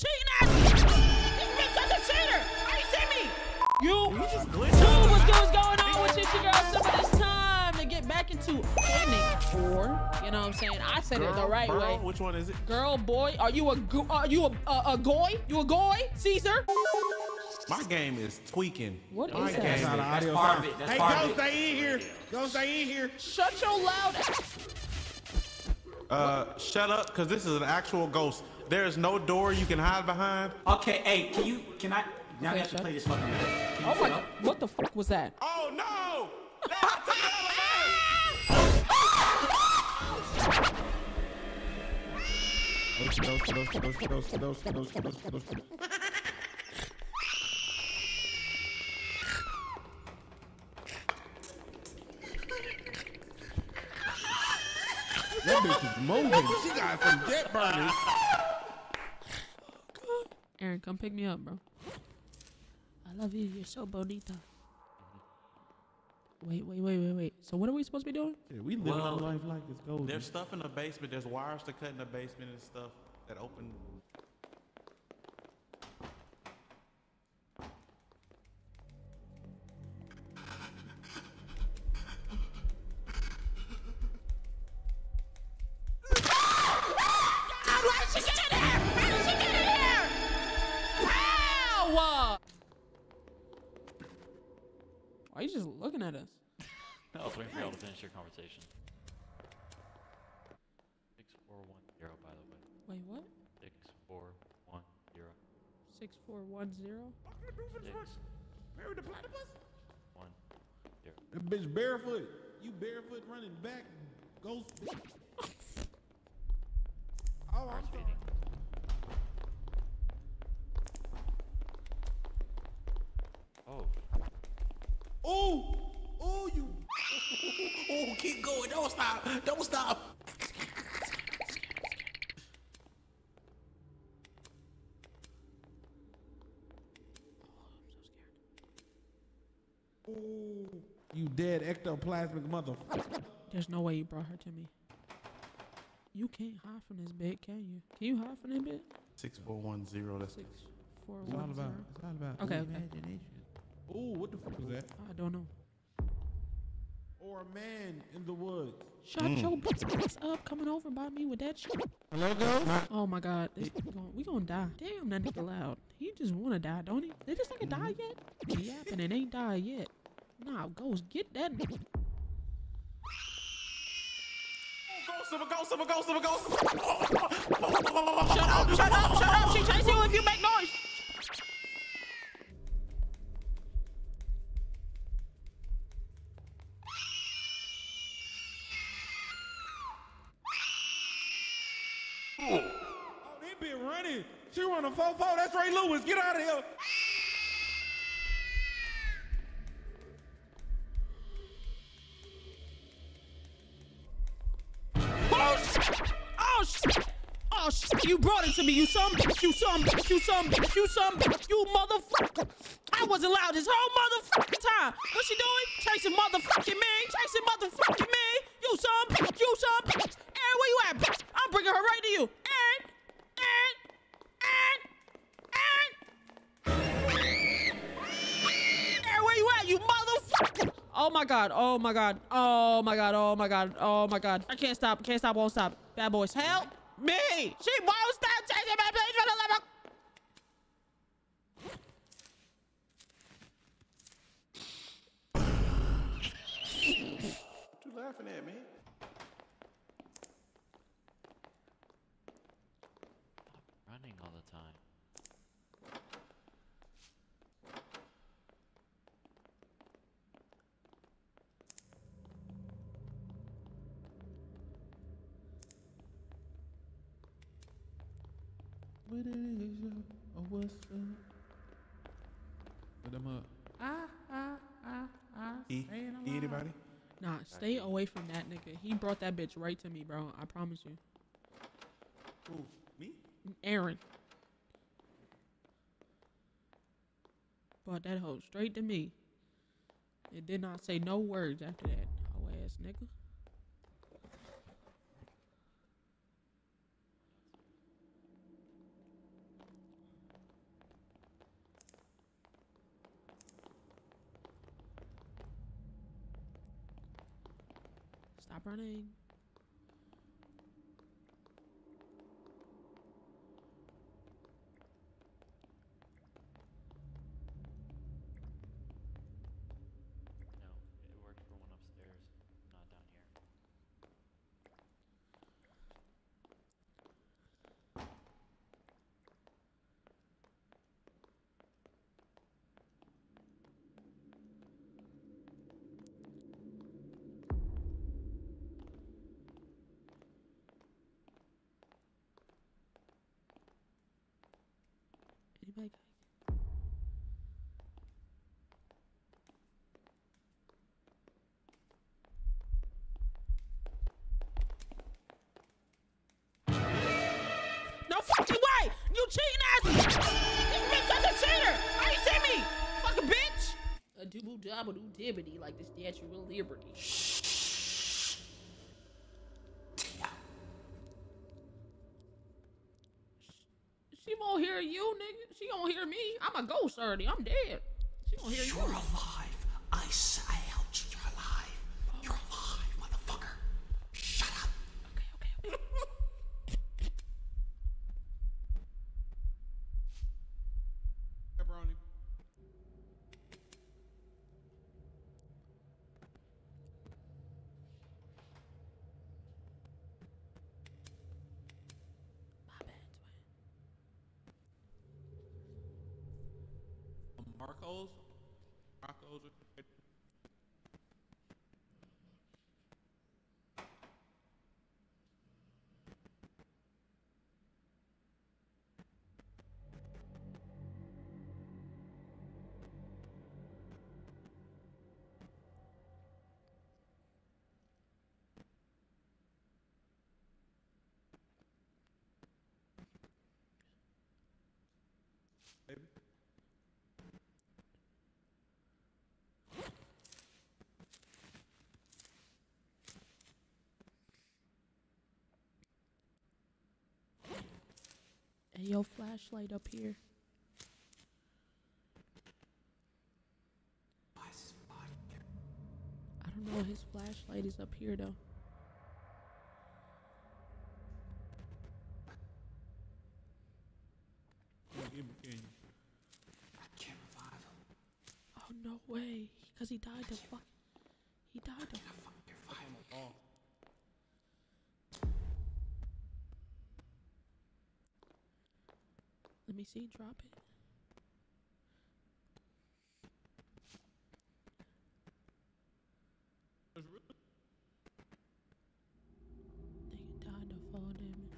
cheating ass! You're such a cheater! Are you kidding me? Dude, what's going on with you? It's your girl Simba. It's time to get back into Panicore. You know what I'm saying? I said girl, it the right girl, way. Which one is it? Girl, boy, are you a goy? You a goy, Caesar? My game is tweaking. What is that? That's not audio. That's part of it. That's hey, don't stay in here. Don't stay in here. Shut your loud ass. Shut up, because this is an actual ghost. There is no door you can hide behind. Okay, hey, can I? Now you have to play this fucking game. Oh my God, what the fuck was that? Oh no! That's that bitch is moving. She got some debt burners. Oh, Aaron, come pick me up, bro. I love you. You're so bonita. Wait. So what are we supposed to be doing? Yeah, we live our life like it's golden. There's stuff in the basement. There's wires to cut in the basement and stuff that open. Why are you just looking at us? I was waiting for y'all to finish your conversation. 6410, by the way. Wait, what? 6410. 6410? What can I do for this rush? Bury the platypus? 10. That bitch barefoot. You barefoot running back. Go. Oh, I'm sorry. Oh. Oh! Oh, you! Oh, keep going! Don't stop! Don't stop! Oh, I'm so scared. Oh, you dead ectoplasmic motherfucker! There's no way you brought her to me. You can't hide from this bit, can you? Can you hide from this bit? 6410. That's 6410. It's all about. Okay. Imagination. Ooh, what the fuck was that? I don't know. Or a man in the woods. Shut your bitch up coming over by me with that shit. Hello, girl? Oh my God. This we gonna die. Damn, that nigga loud. He just wanna die, don't he? Did this nigga die yet? He yapping and ain't died yet. Nah, ghost, get that nigga. Ghost. Shut up. She chasing you if you make noise. She run a 4-4, that's Ray Lewis, get out of here! Oh shit, you brought it to me, you some bitch, you motherfucker! I was allowed this whole motherfucking time! What's she doing? Chasing motherfucking me! You some bitch! Aaron, where you at, bitch? I'm bringing her right to you! Oh my God. I can't stop, won't stop. Bad boys, help me. She won't stop chasing my bitch for the love of... What you laughing at, man? Stop running all the time. What it is, yo, or what's up? Put them up. Anybody? Nah, stay away from that nigga. He brought that bitch right to me, bro. I promise you. Who? Me? Aaron. Brought that hoe straight to me. It did not say no words after that. Hoe ass nigga. Stop running. No, it worked for one upstairs, not down here. Anybody got no fucking way! You cheating ass! This bitch such a cheater! Why you see me? Fucking bitch! A double double dibbity like the Statue of Liberty. She won't hear you, nigga. She don't hear me. I'm a ghost already. I'm dead. She won't hear you. You're alive. I out. You're alive. You're alive, motherfucker. Shut up. Okay, okay. Pepperoni. Marcos? Marcos are good. Baby. Yo, flashlight up here. I don't know. His flashlight is up here, though. I can't revive him. Oh no way! Because he died to fuck. He died to fuck. Oh. Let me see, drop it. They died of fall damage.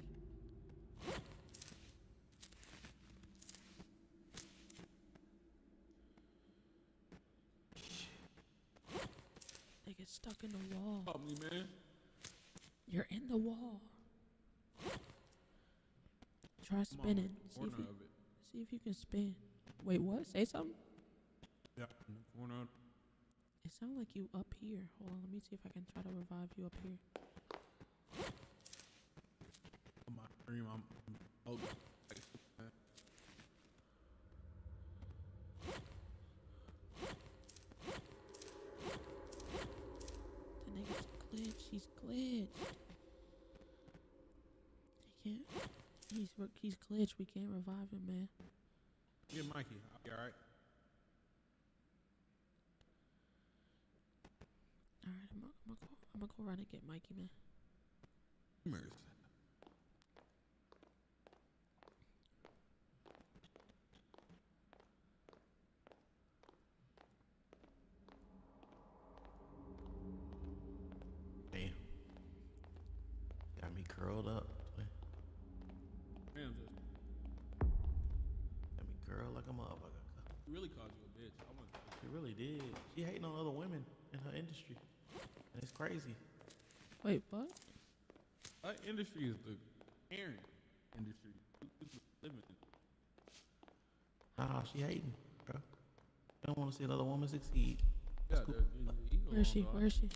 They get stuck in the wall. Help me, man. You're in the wall. Try spinning. See if you can spin. Wait, what? Say something? Yeah, in the corner. It sounds like you up here. Hold on, let me see if I can try to revive you up here. My dream, I'm the nigga's glitched. He's glitched. He can't. He's glitched. We can't revive him, man. Get Mikey. I'll be alright. Alright, I'm gonna go run and get Mikey, man. Mercy. Damn. Got me curled up. I mean, girl, like I'm up. She really called you a bitch. She really did. She hating on other women in her industry. And it's crazy. Wait, what? Her industry is the parent industry. Nah, she hating, bro. She don't want to see another woman succeed. Yeah, cool. Where is she? Where is she?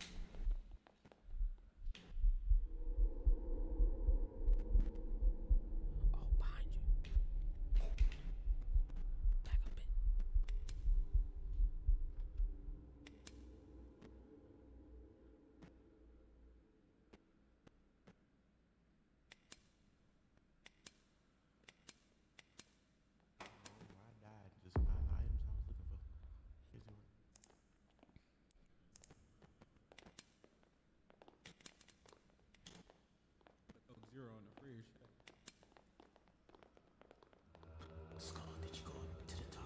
you're on the free shit. Skull, did you go up to the top?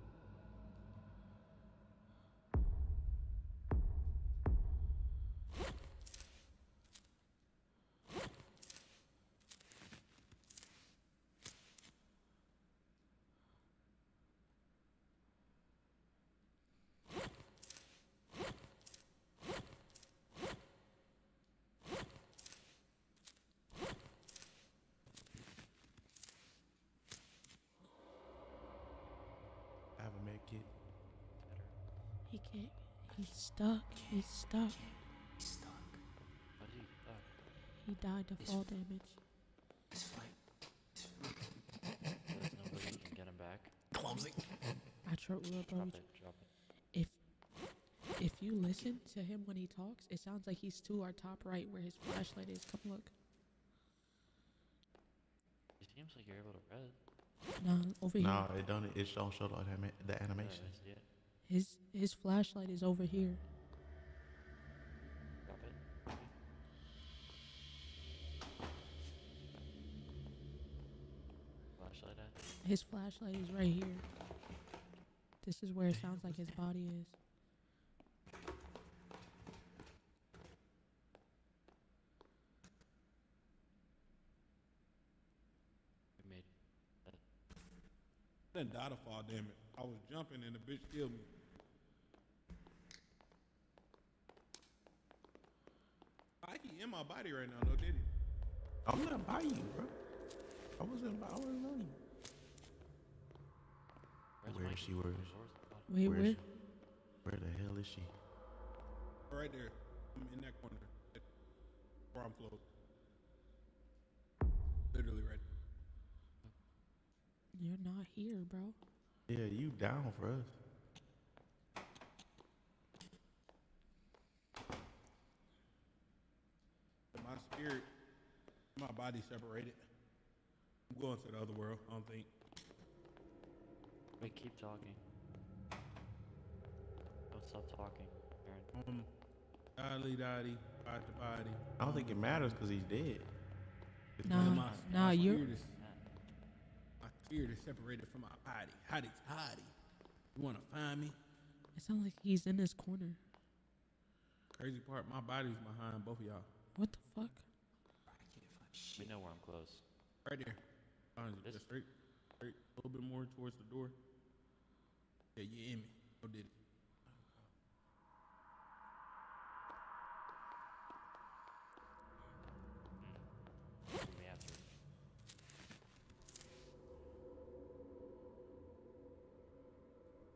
Open that thing. He can't. He's stuck. How did he die? He died of fall damage. It's fine. There's no way you can get him back. Clumsy. I tried. Drop it. If you listen to him when he talks, it sounds like he's to our top right where his flashlight is. Come look. It seems like you're able to read. No, over here. It don't. It don't show the animation. Yeah, His flashlight is over here. Stop it. Flashlight at? His flashlight is right here. This is where it sounds like his body is. We made it. I didn't die to fall, damn it. I was jumping and the bitch killed me. He in my body right now, no did he? I'm not by you, bro. I wasn't on you. Where is she? Wait, where? Where the hell is she? Right there. I'm in that corner. Where I'm floating. Literally right there. You're not here, bro. Yeah, you down for us. My spirit, my body separated. I'm going to the other world, I don't think. Wait, keep talking. Don't stop talking, Aaron. Body. I don't think it matters because he's dead. My spirit is separated from my body. Hottie. You want to find me? It sounds like he's in this corner. Crazy part, my body's behind both of y'all. What the fuck? I can't find shit. We know where I'm close. Right there. Just straight. A little bit more towards the door. Yeah, you in me. Oh, did it.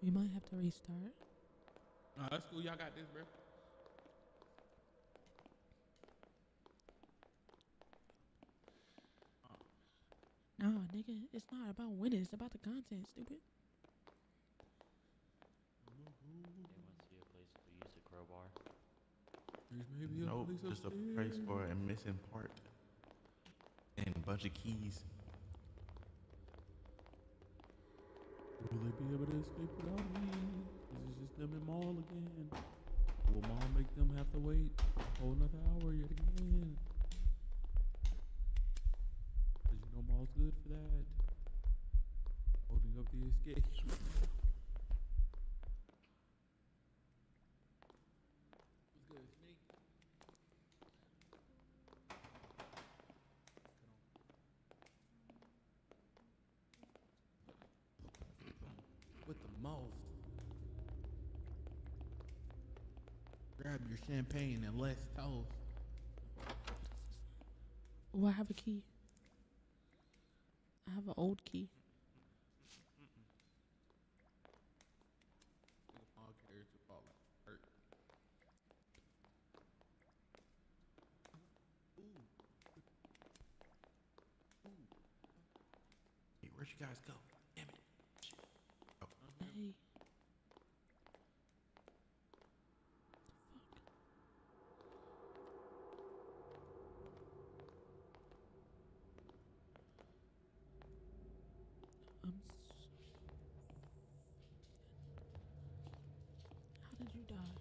We might have to restart. Nah, that's cool. Y'all got this, bro. Nah, nigga, it's not about winning. It's about the content, stupid. They want to see a place to use the crowbar. There's maybe a place just a place for a missing part and a bunch of keys. Will they be able to escape without me? Is it just them and Maul again? Will Maul make them have to wait a whole another hour yet again? All's good for that. Holding up the escape. What's good, Snake? With the mouth. Grab your champagne and let's toast. Oh, I have a key. I have an old key. Hey, where'd you guys go? Damn it. Oh. Hey. How did you die?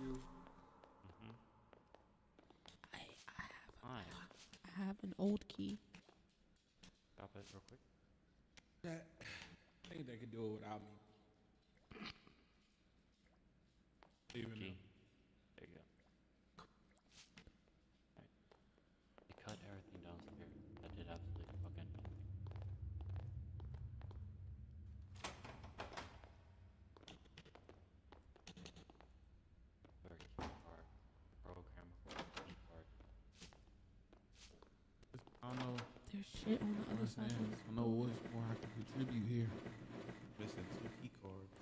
you. Mm-hmm. I have an old key. Pop it real quick. I think they could do it without me. Even key. There you go. Alright. They cut everything down here. That did absolutely fucking nothing. Very key card. Program key card. I don't know. There's shit on the other side. I don't know what's more I can contribute here. Missing 2 key cards.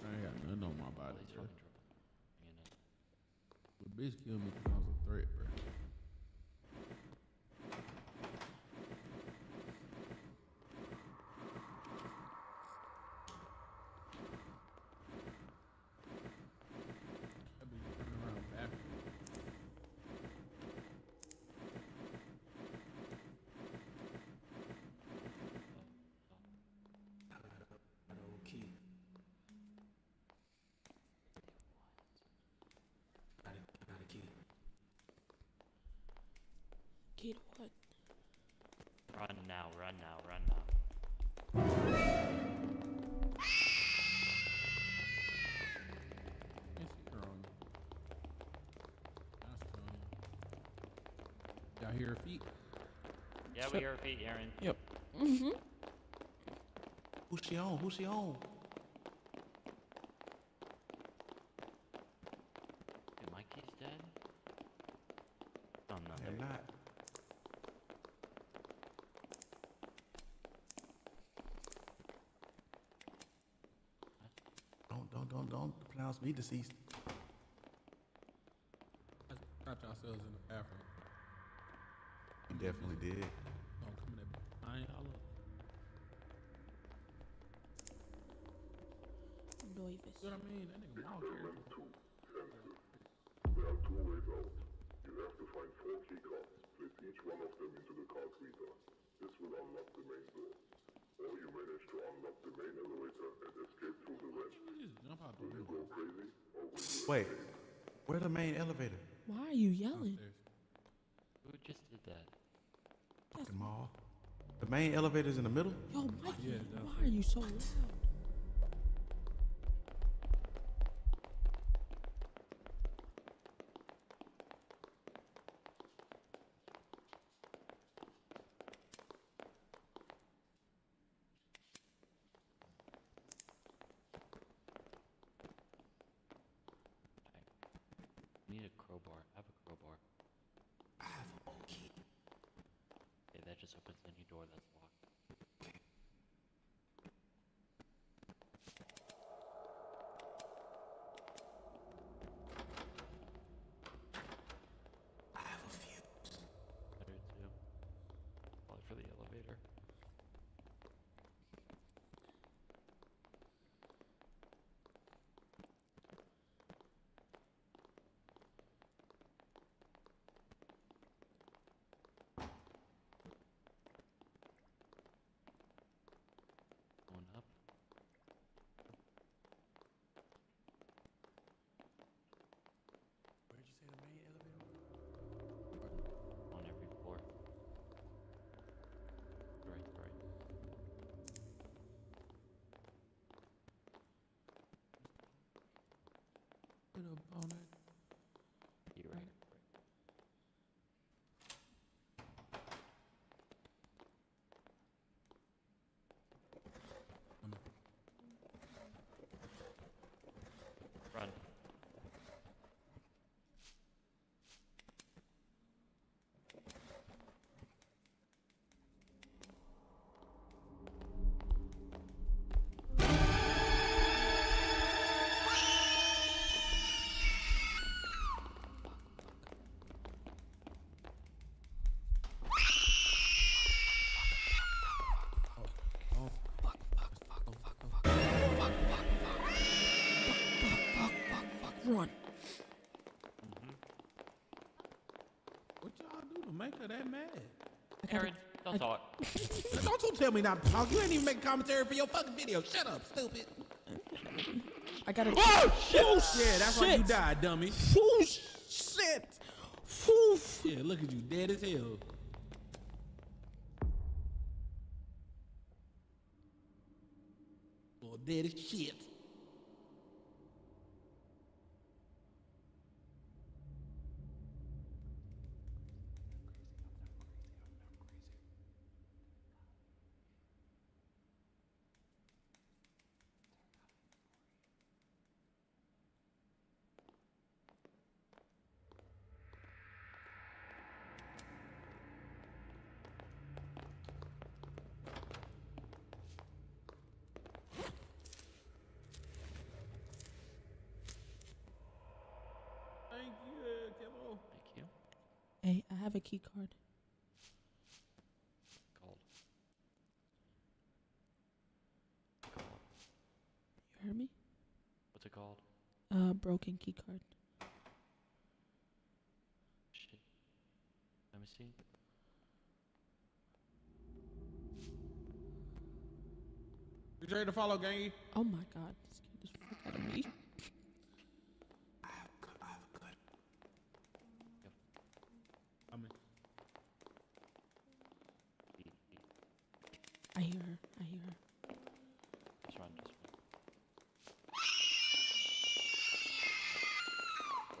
I got nothing on my body, bro. The bitch killed me because I was a threat, bro. I'd be turning around backwards. Key to what? Run now, run now, run now. It's strong. That's strong. Y'all hear her feet? Yeah, we hear her feet, Aaron. Yep. Mm-hmm. Who's she on? Who's she on? Dude, my key's dead? Oh, no, they're not. Don't pronounce me deceased. Let's trap ourselves in the bathroom. You definitely did. Don't come in that behind y'all up. Noivis. You know what I mean? That nigga wild character. There are 2 ways out. You have to find 4 key cards. Place each one of them into the card reader. This will unlock the main door. Or you manage to unlock the main elevator and escape through the vent. Will you go crazy or will you wait, where's the main elevator? Why are you yelling? Who just did that? That's Maul. The main elevator's in the middle? Yo, Mikey, yeah, why are you so loud? I need a crowbar. I have a crowbar. I have a key. Okay, that just opens any door that's locked. I have a fuse. There too. Probably for the elevator. Up. Where did you say the main elevator? On every floor. Right. Get up on it. You're right. Run. Run. Mm-hmm. What y'all do to make her that mad? Aaron, don't talk. Don't you tell me not to talk. You ain't even making commentary for your fucking video. Shut up, stupid. I gotta. Oh shit! Oh, yeah, that's shit. Why you died, dummy. Oh shit! Oof. Yeah, look at you, dead as hell. Boy, dead as shit. Hey, I have a key card. You heard me? What's it called? Broken key card. Shit. Let me see. You ready to follow, gangy? Oh my god, this scared the fuck out of me. I hear her. I hear her. Just run, just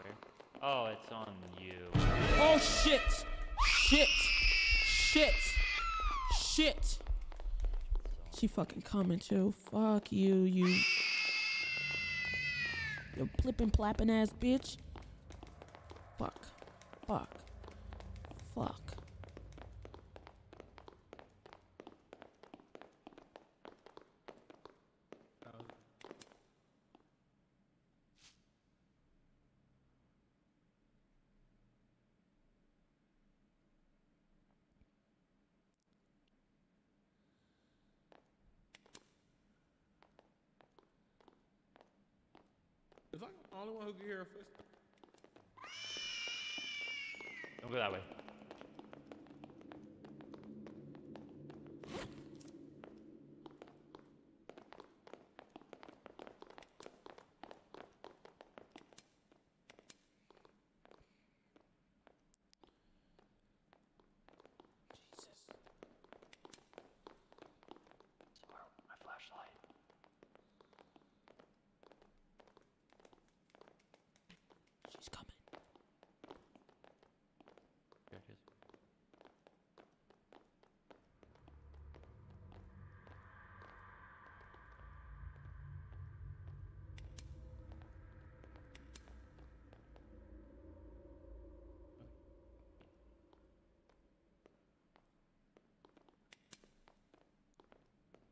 run. Where? Oh, it's on you. Oh shit! Shit! Shit! Shit! She fucking coming too. Fuck you, you flippin' plappin' ass bitch. Fuck. Fuck. Fuck. Is I the only one who can hear a footstep? Don't go that way.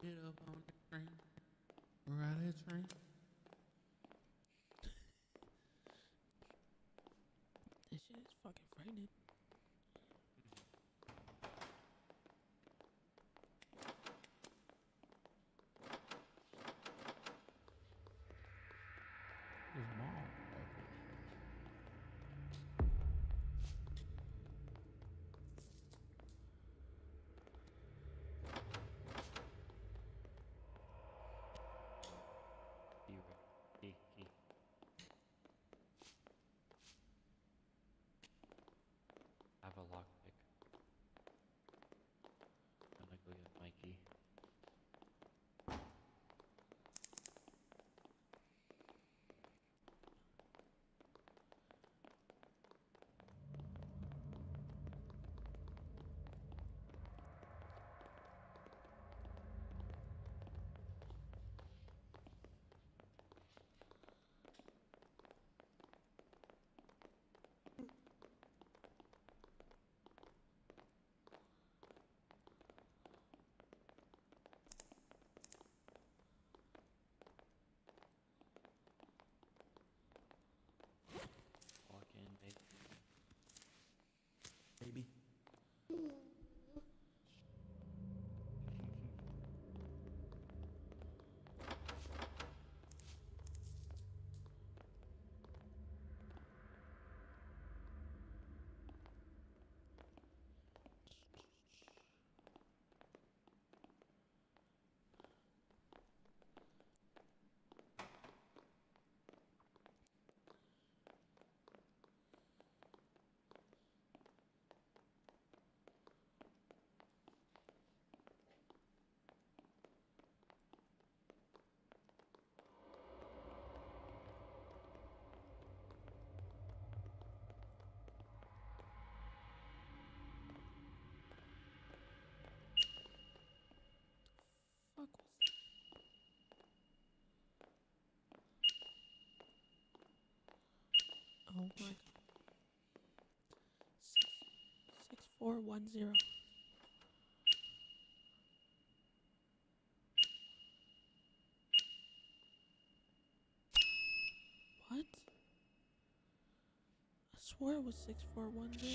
Get up on the train, ride that train. This shit is fucking frightening. doing? 6 4 1 0. What? I swore it was 6 4 1 0.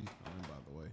He's fine, by the way.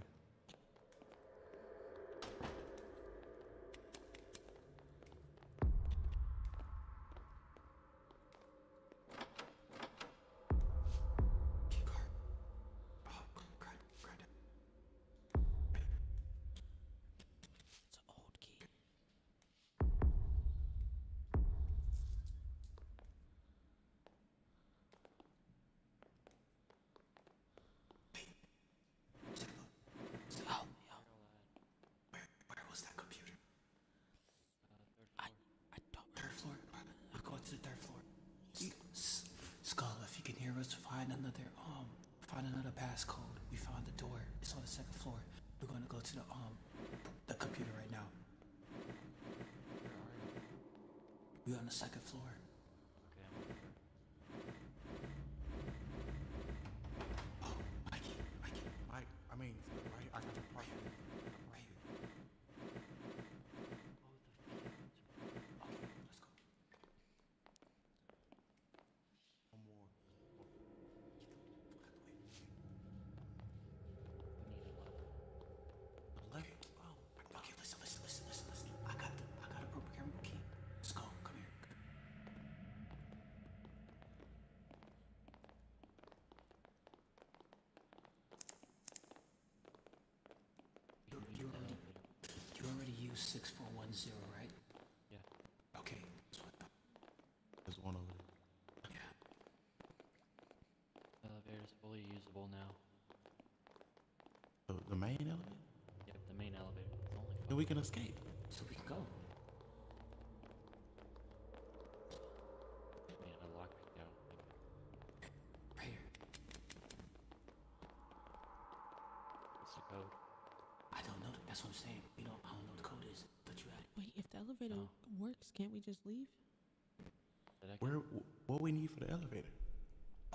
To the third floor. Skull, if you can hear us, find another passcode. We found the door. It's on the second floor. We're gonna go to the computer right now. We're on the second floor. Oh, Mikey. I got the problem. You 6410, right? Yeah. Okay. There's one over there. Yeah. Elevator's fully usable now. So the main elevator? Yep, the main elevator. Then we can escape. So we can go. Works, can't we just leave? Where? What we need for the elevator?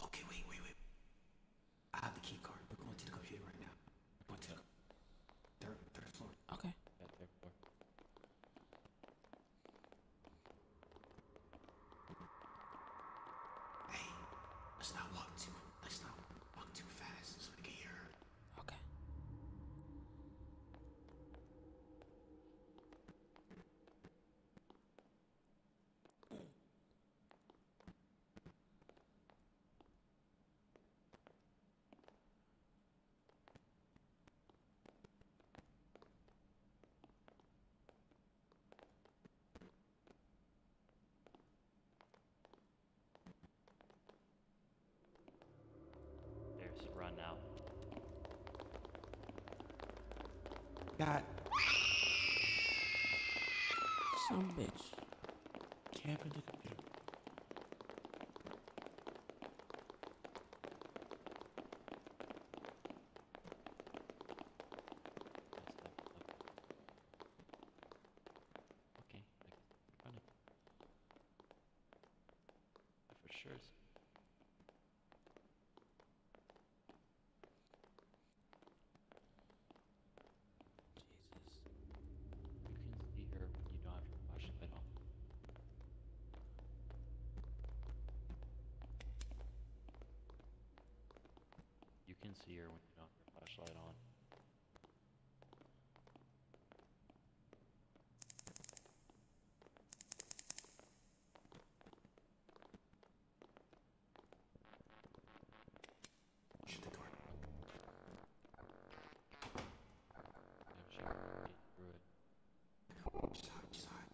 Okay, wait. I have the key card. We're going to the computer right now. We're going to the third floor. Okay. Yeah, third floor. Hey, let's not walk too fast so we can hear her. Okay. Run now. God. Some bitch. Can't believe it. Okay. Run it. For sure. can see her when you don't have your flashlight on. Shoot the door. Yeah, she can get through it. She's hot.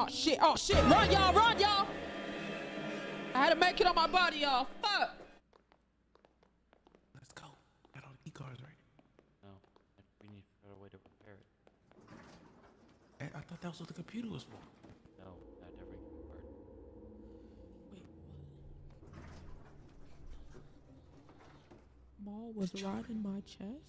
Oh shit, oh shit, run y'all, run y'all! I had to make it on my body, y'all. Fuck! Let's go. I don't need cars right now. No, we need to figure out a way to repair it. Hey, I thought that was what the computer was for. No, not every part. Wait, what? Maul was right in my chest?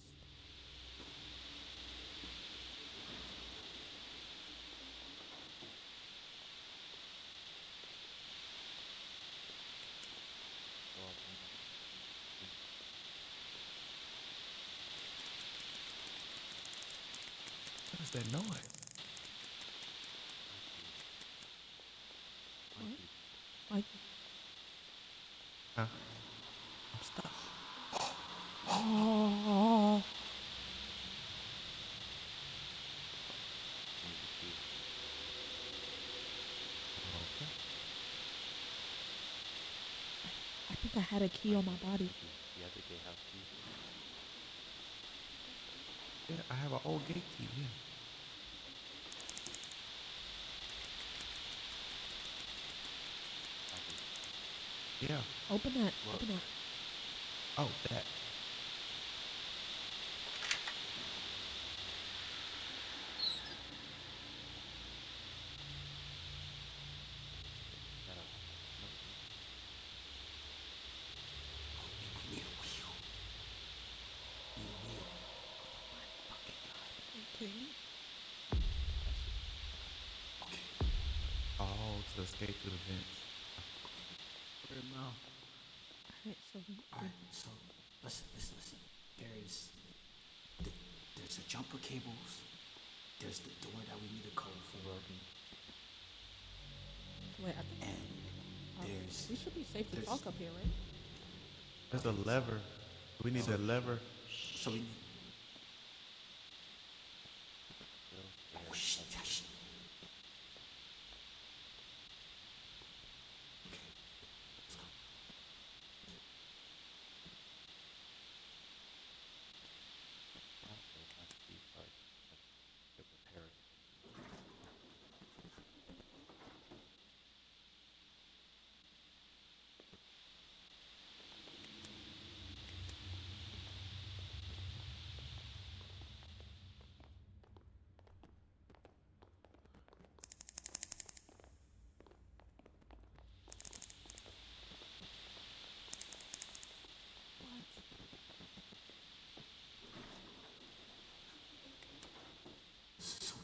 What is that noise? What? Like, huh? I'm stuck. Oh. I think I had a key on my body. You have the gatehouse key. Yeah, I have an old gate key, yeah. Yeah. Open that. Look. Open that. Oh, that. Oh, to escape through the vents. Alright, so listen. There's the jumper cables. There's the door that we need a code for. Wait, I think. And there's. We should be safe to talk up here, right? There's a lever. We need that lever. So we. Oh shit!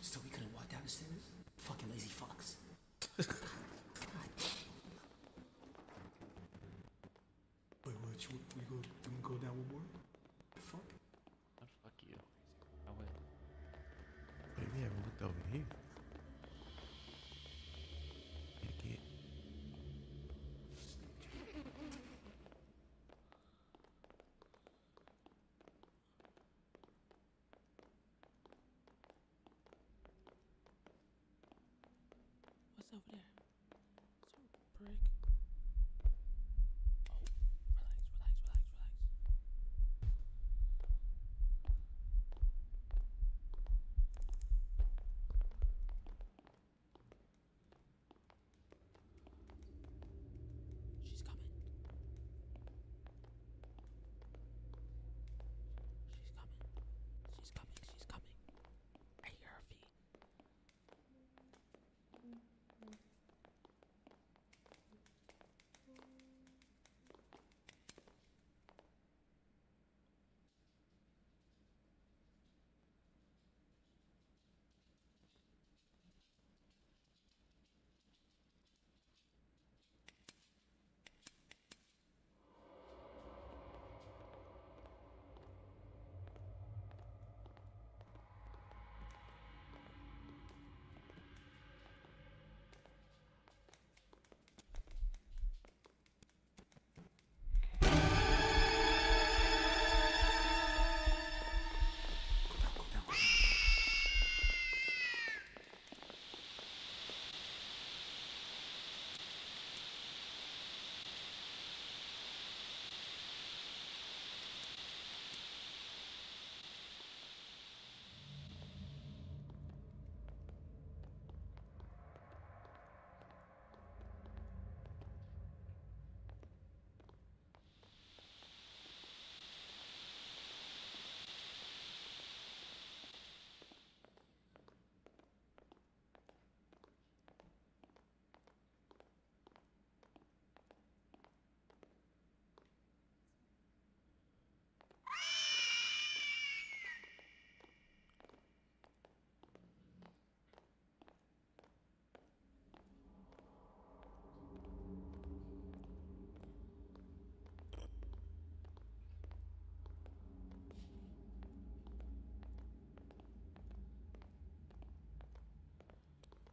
So we couldn't walk down the stairs? Fucking lazy fox. God. Wait, we gonna go down one more? The fuck? Oh, fuck you. I went. Wait, we haven't looked over here. What's over there? It's a brick. Oh, relax. She's coming. She's coming. I hear her feet.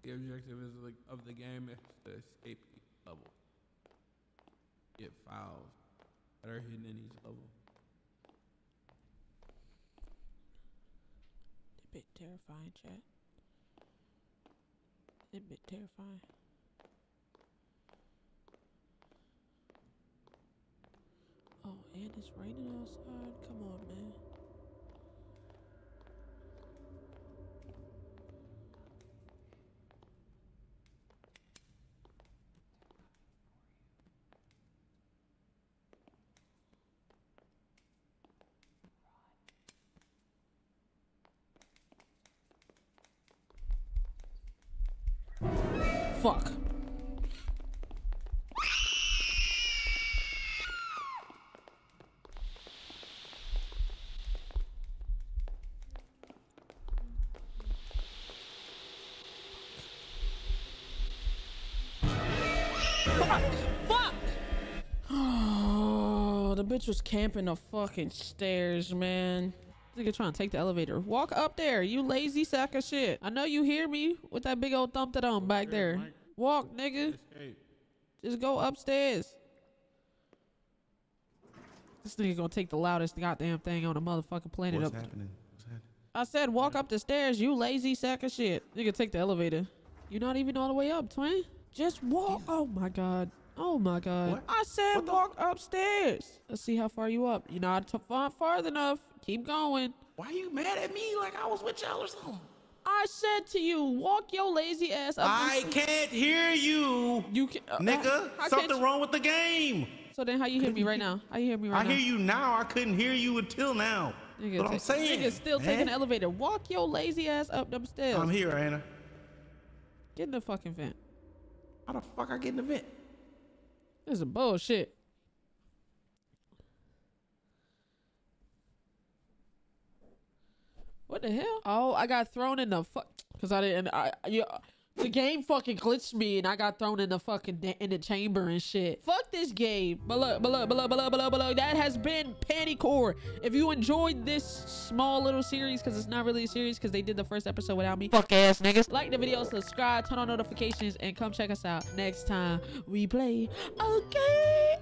The objective is of the game is to escape each level. Get files that are hidden in each level. It's a bit terrifying, chat. It's a bit terrifying. Oh, and it's raining outside. Come on, man. Fuck. Fuck! Oh, the bitch was camping the fucking stairs, man. Nigga trying to take the elevator. Walk up there, you lazy sack of shit. I know you hear me with that big old thump-ta-dum back there. Mike. Walk, nigga. Escape. Just go upstairs. This nigga gonna take the loudest goddamn thing on the motherfucking planet. What's up happening? What's happening? I said walk up the stairs, you lazy sack of shit. Nigga, take the elevator. You're not even all the way up, twin. Just walk. Oh, my God. Oh, my God. What? I said walk upstairs. Let's see how far you up. You're not far enough. Keep going. Why are you mad at me like I was with y'all or something? I said to you, walk your lazy ass up. I can't hear you. You can't. Nigga, something wrong with the game. So then how you hear me right now? How you hear me right now? I hear you now. I couldn't hear you until now. But I'm saying. Nigga, still taking the elevator. Walk your lazy ass up them stairs. I'm here, Anna. Get in the fucking vent. How the fuck I get in the vent? This is bullshit. What the hell? Oh, I got thrown in the fuck because I didn't. The game fucking glitched me and I got thrown in the fucking in the chamber and shit. Fuck this game. But look. That has been Panicore. If you enjoyed this small little series, because it's not really a series because they did the first episode without me. Fuck ass niggas. Like the video, subscribe, turn on notifications, and come check us out next time we play. Okay.